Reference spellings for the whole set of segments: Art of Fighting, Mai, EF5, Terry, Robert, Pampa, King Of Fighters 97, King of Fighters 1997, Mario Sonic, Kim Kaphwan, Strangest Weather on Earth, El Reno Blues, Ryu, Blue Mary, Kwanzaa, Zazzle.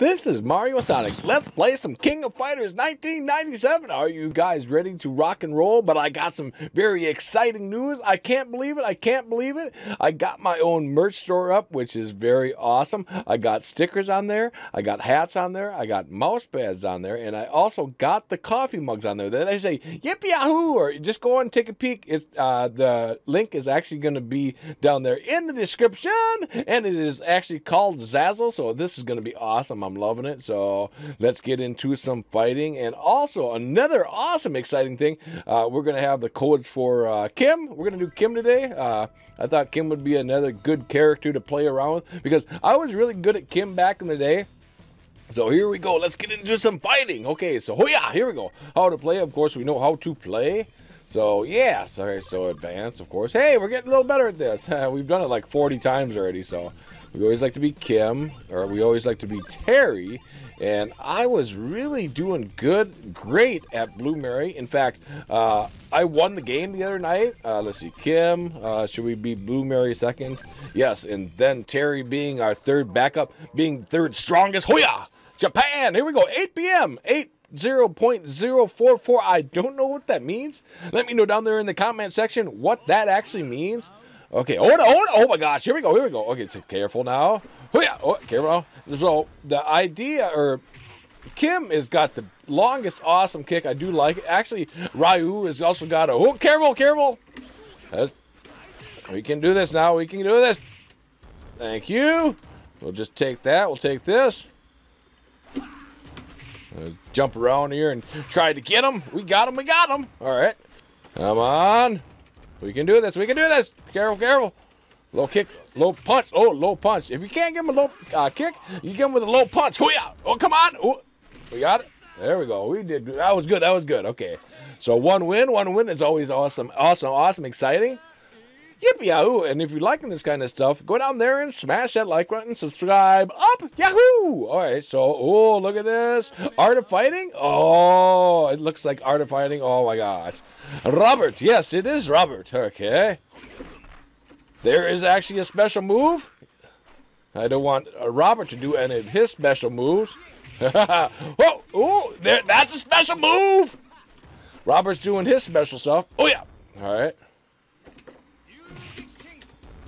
This is Mario Sonic. Let's play some King of Fighters 1997. Are you guys ready to rock and roll? But I got some very exciting news. I can't believe it. I can't believe it. I got my own merch store up, which is very awesome. I got stickers on there. I got hats on there. I got mouse pads on there. And I also got the coffee mugs on there. Then I say, yippee-yahoo, or just go and take a peek. It's, the link is actually going to be down there in the description. And it is actually called Zazzle. So this is going to be awesome. I'm loving it. So let's get into some fighting. And also another awesome, exciting thing. We're going to have the codes for Kim. We're going to do Kim today. I thought Kim would be another good character to play around with because I was really good at Kim back in the day. So here we go. Let's get into some fighting. Okay. So oh yeah, here we go. How to play. Of course, we know how to play. So yeah, sorry, so advanced, of course. Hey, we're getting a little better at this. We've done it like 40 times already, so we always like to be Kim, or we always like to be Terry, and I was really doing great at Blue Mary. In fact, I won the game the other night. Let's see, Kim, should we be Blue Mary second? Yes, and then Terry being our third backup, being third strongest. Hoya! Japan, here we go, 8 p.m., 8:0.044. I don't know what that means. Let me know down there in the comment section what that actually means. Okay. Oh, no, oh, no. Oh my gosh. Here we go. Here we go. Okay. So careful now. Oh yeah. Oh, careful now. So the idea, or Kim has got the longest awesome kick. I do like it. Actually, Ryu has also got a, oh, careful, careful. We can do this now. We can do this. Thank you. We'll just take that. We'll take this. Jump around here and try to get him. We got him. We got him. All right. Come on. We can do this. We can do this. Careful, careful. Low kick. Low punch. Oh, low punch. If you can't give him a low kick, you get him with a low punch. Hoo-yah! Oh, come on. Ooh. We got it. There we go. We did. That was good. That was good. Okay. So one win. One win is always awesome. Awesome. Awesome. Exciting. Yippee yahoo! And if you're liking this kind of stuff, go down there and smash that like button, subscribe, up, yahoo! All right, so, oh, look at this. Art of Fighting? Oh, it looks like Art of Fighting. Oh, my gosh. Robert. Yes, it is Robert. Okay. There is actually a special move. I don't want Robert to do any of his special moves. Oh, oh, that's a special move! Robert's doing his special stuff. Oh, yeah. All right.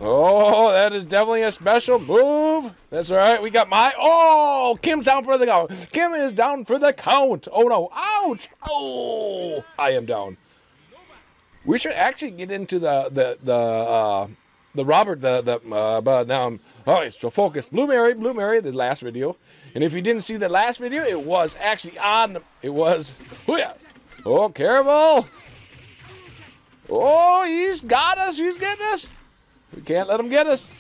Oh, that is definitely a special move. That's all right. We got Mai. Oh, Kim's down for the count. Kim is down for the count. Oh, no. Ouch. Oh, I am down. We should actually get into the Robert, but now I'm, all right, so focus. Blue Mary, the last video. And if you didn't see the last video, it was actually on, it was, oh, yeah. Oh, careful. Oh, he's got us. He's getting us. We can't let him get us.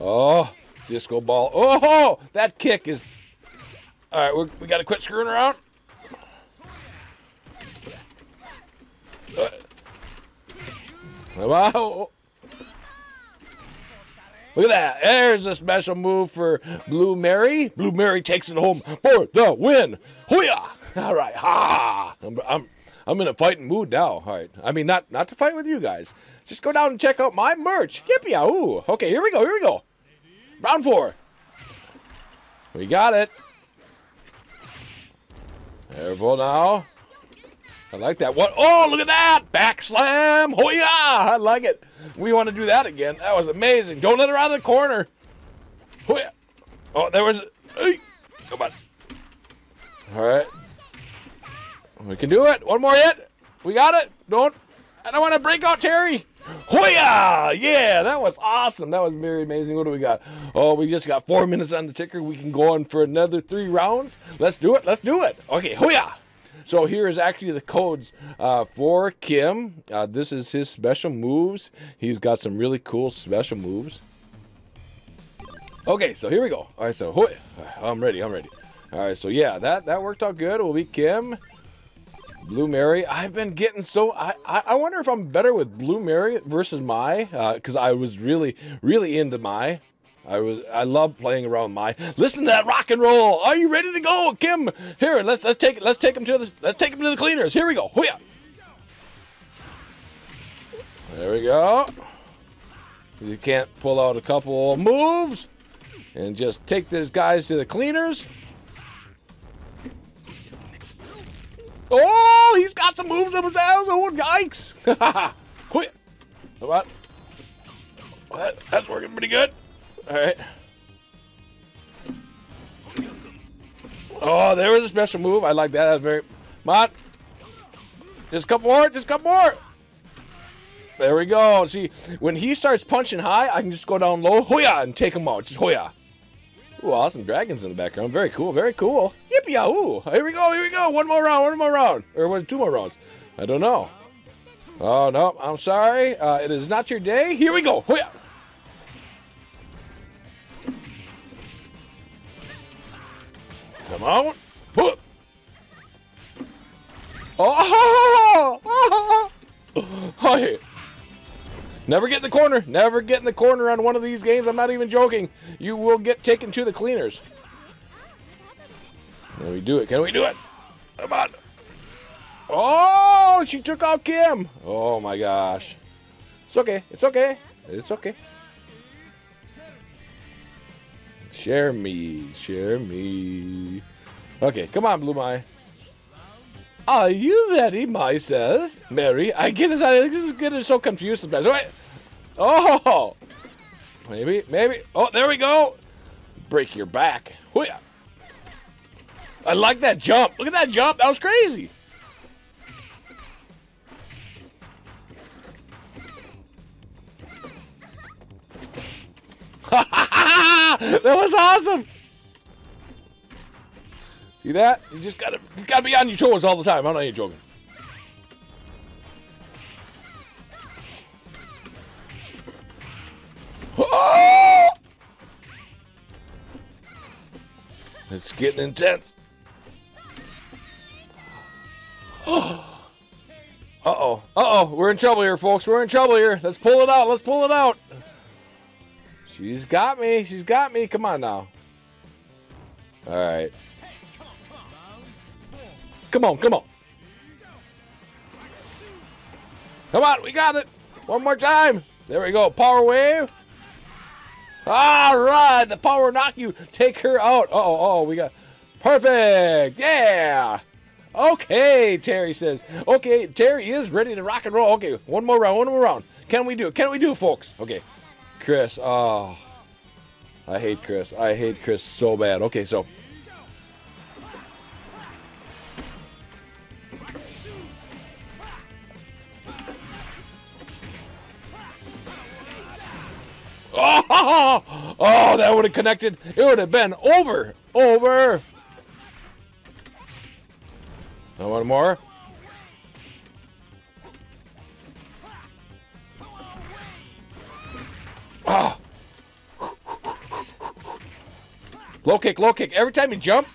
Oh, disco ball. Oh, that kick is... All right, we got to quit screwing around. Wow. Look at that. There's a special move for Blue Mary. Blue Mary takes it home for the win. Hoo-yah! All right. Ha! I'm in a fighting mood now. All right. I mean, not to fight with you guys. Just go down and check out my merch. Yippee yahoo! Okay, here we go. Here we go. Round four. We got it. Careful now. I like that one. Oh, look at that! Back slam. Oh yeah! I like it. We want to do that again. That was amazing. Don't let her out of the corner. Oh yeah. Oh, there was. Hey, come on. All right. We can do it. One more hit. We got it. Don't. I don't want to break out Terry. Hoya! Yeah, that was awesome. That was very amazing. What do we got? Oh, we just got 4 minutes on the ticker. We can go on for another 3 rounds. Let's do it. Let's do it. Okay, hoya! So here is actually the codes for Kim. This is his special moves. He's got some really cool special moves. Okay, so here we go. All right, so hoya. I'm ready. I'm ready. All right, so yeah, that worked out good. We'll be Kim. Blue Mary, I've been getting so, I wonder if I'm better with Blue Mary versus Mai, because I was really into Mai. I love playing around Mai. Listen to that rock and roll. Are you ready to go, Kim? Here, let's take him to the cleaners. Here we go. Hoo-yah. There we go. You can't pull out a couple moves. and just take these guys to the cleaners. Oh, he's got some moves of his own. Oh, yikes. Quit. What? That's working pretty good. All right. Oh, there was a special move. I like that. That was very... Come on. Just a couple more. Just a couple more. There we go. See, when he starts punching high, I can just go down low, hoya, and take him out. Just hoya. Ooh, awesome dragons in the background. Very cool. Very cool. Yippee-yahoo. Here we go. Here we go. One more round. One more round. Or 2 more rounds. I don't know. Oh, no. I'm sorry. It is not your day. Here we go. Hoya. Come on. Hoop. Oh. Hi. Never get in the corner. Never get in the corner on one of these games. I'm not even joking. You will get taken to the cleaners. Can we do it? Can we do it? Come on. Oh, she took out Kim. Oh, my gosh. It's okay. It's okay. It's okay. Share me. Share me. Okay, come on, Blue Mai. Are you ready, Mai says. Mary, I get it. I just get so confused sometimes. All right. Oh, maybe, maybe. Oh, there we go. Break your back. Hoo-yah. I like that jump. Look at that jump. That was crazy. That was awesome. See that? You just gotta be on your toes all the time. I'm not even joking. Oh! It's getting intense. Oh. Uh-oh. Uh-oh. We're in trouble here, folks. We're in trouble here. Let's pull it out. Let's pull it out. She's got me. She's got me. Come on now. All right. Come on. Come on. Come on. We got it. One more time. There we go. Power wave. All right. The power knock you. Take her out. Uh-oh. Oh, we got. Perfect. Yeah. Okay, Terry says. Okay, Terry is ready to rock and roll. Okay. One more round. One more round. Can we do it? Can we do it, folks? Okay. Chris, oh, I hate Chris. I hate Chris so bad. Okay, so. Oh, oh, that would have connected. It would have been over. Over. One more. Oh. Low kick, low kick. Every time you jump,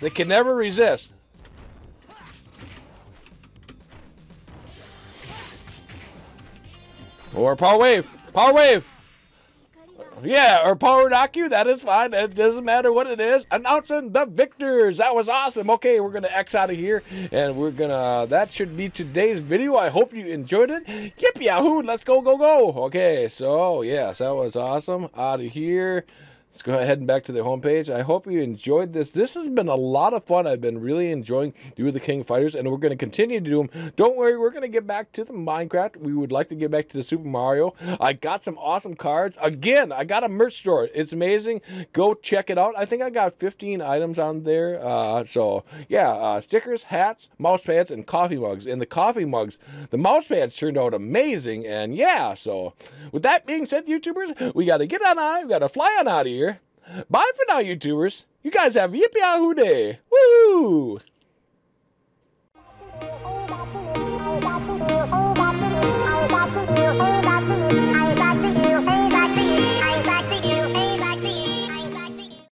they can never resist. Or power wave. Power wave. Yeah, or power knock you. That is fine. It doesn't matter what it is. Announcing the victors. That was awesome. Okay, we're going to X out of here. And we're going to... That should be today's video. I hope you enjoyed it. Yip-yahoo. Let's go, go, go. Okay, so, yes, that was awesome. Out of here. Let's go ahead and back to the homepage. I hope you enjoyed this. This has been a lot of fun. I've been really enjoying doing the King of Fighters, and we're going to continue to do them. Don't worry, we're going to get back to the Minecraft. We would like to get back to the Super Mario. I got some awesome cards. Again, I got a merch store. It's amazing. Go check it out. I think I got 15 items on there. So, yeah, stickers, hats, mouse pads, and coffee mugs. And the coffee mugs, the mouse pads turned out amazing. And, yeah, so with that being said, YouTubers, we got to get on high. We got to fly on out of here. Bye for now, YouTubers. You guys have a yippee-yahoo day. Woo!